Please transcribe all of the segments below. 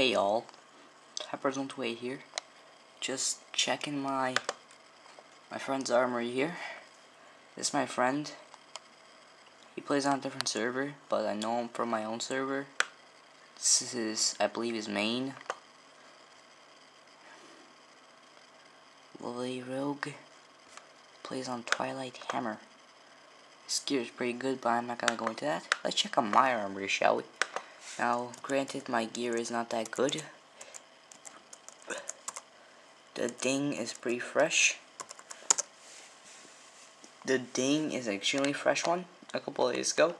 Hey y'all, Tappersonthway here, just checking my friend's armory here. This is my friend. He plays on a different server, but I know him from my own server. This is, I believe, his main. Lily Rogue plays on Twilight Hammer. His gear is pretty good, but I'm not gonna go into that. Let's check out my armory, shall we? Now, granted, my gear is not that good. The ding is pretty fresh. The ding is an extremely fresh one, a couple of days ago,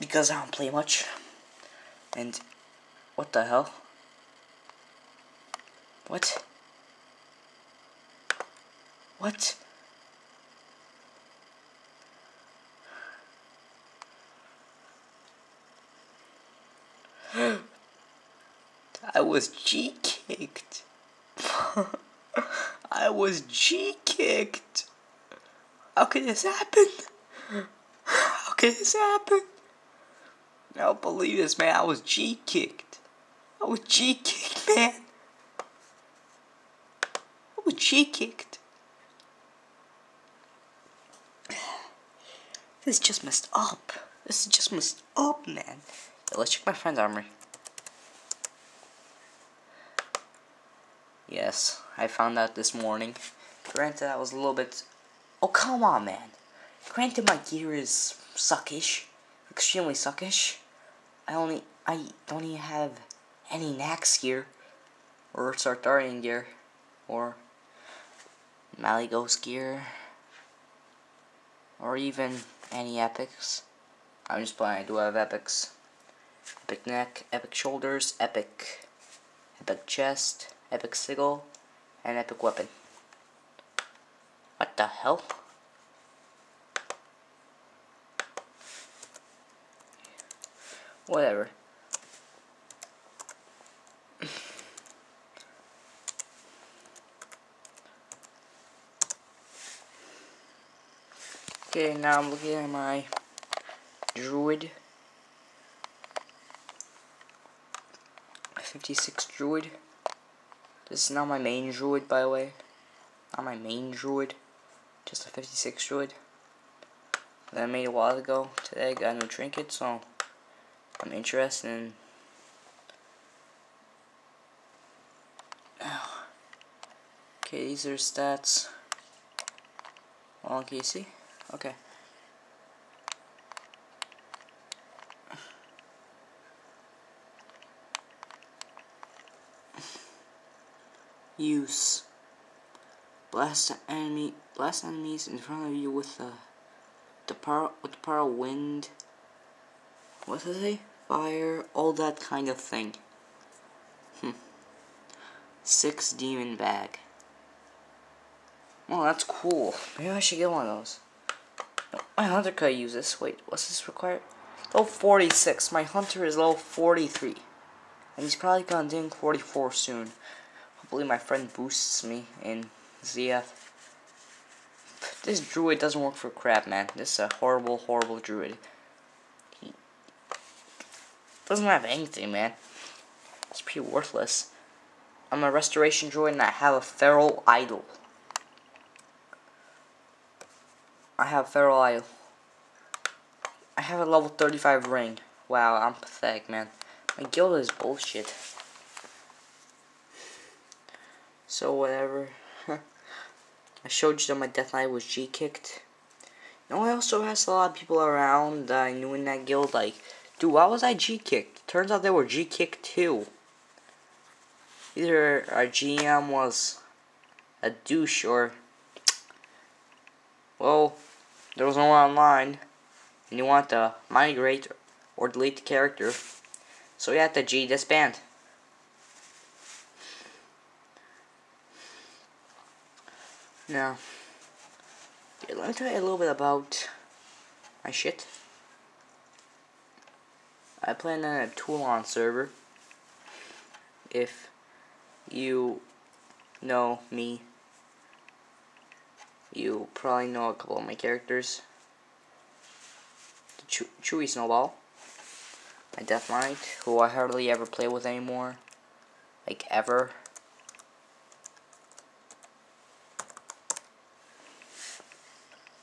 because I don't play much. And what the hell? What? What? I was G-kicked. I was G-kicked. How could this happen? How could this happen? I don't believe this, man. I was G-kicked. I was G-kicked, man. I was G-kicked. This is just messed up. This is just messed up, man. Yeah, let's check my friend's armory. Yes, I found out this morning. Granted, I was a little bit... Oh, come on, man. Granted, my gear is suckish. Extremely suckish. I don't even have any Nax gear. Or Sartarian gear. Or Maligos gear. Or even any epics. I'm just playing, I do have epics. Epic neck, epic shoulders, epic chest, epic sigil, and epic weapon. What the hell? Whatever. Okay, now I'm looking at my druid. 56 druid. This is not my main druid, by the way. Not my main druid. Just a 56 druid that I made a while ago. Today I got a new trinket, so I'm interested in... Okay, these are stats. Well, can you see? Okay. Use. Blast enemies in front of you with the power of wind. What does it say? Fire, all that kind of thing. 6 demon bag. Well, that's cool. Maybe I should get one of those. My hunter could use this. Wait, what's this required? Level 46. My hunter is level 43, and he's probably gonna ding 44 soon. Hopefully my friend boosts me in ZF. This druid doesn't work for crap, man. This is a horrible, horrible druid. He doesn't have anything, man. It's pretty worthless. I'm a restoration druid and I have a feral idol. I have a level 35 ring. Wow, I'm pathetic, man. My guild is bullshit. So whatever. I showed you that my Death Knight was G-kicked. You know, I also asked a lot of people around that I knew in that guild, like, dude, why was I G-kicked? Turns out they were G-kicked too. Either our GM was a douche or... Well, there was no one online, and you want to migrate or delete the character, so you have to G-disband. Now, let me tell you a little bit about my shit. I play on a Toulon server. If you know me, you probably know a couple of my characters. Chewy Snowball. my Deathmite, who I hardly ever play with anymore. Like, ever.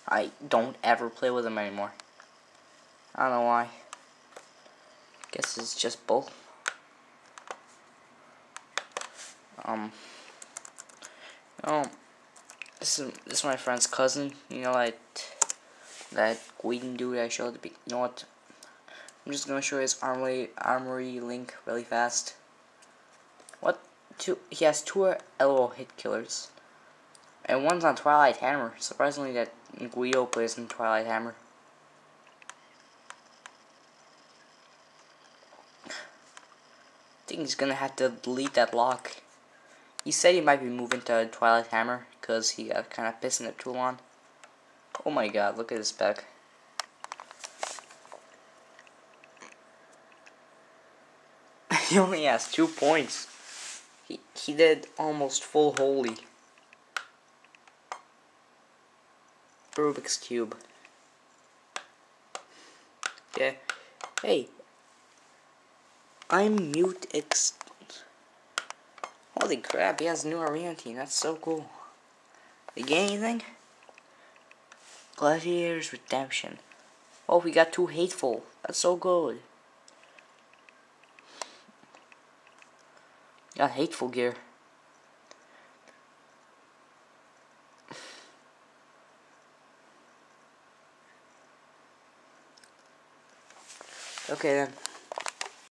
I don't ever play with him anymore. I don't know why. Guess it's just bull. This is my friend's cousin. You know, like that Guidon dude I showed the you know what? I'm just gonna show his armory link really fast. He has two LO hit killers, and one's on Twilight Hammer. Surprisingly, that Guido plays in Twilight Hammer. I think he's gonna have to delete that lock. He said he might be moving to Twilight Hammer because he got kind of pissing at Toulon. Oh my god, look at this back. He only has 2 points. He did almost full holy. Rubik's Cube. Yeah. Hey. I'm mute ex. Holy crap, he has a new arena team. That's so cool. Did you get anything? Gladiator's Redemption. Oh, we got 2 hateful. That's so good. Got hateful gear. Okay then.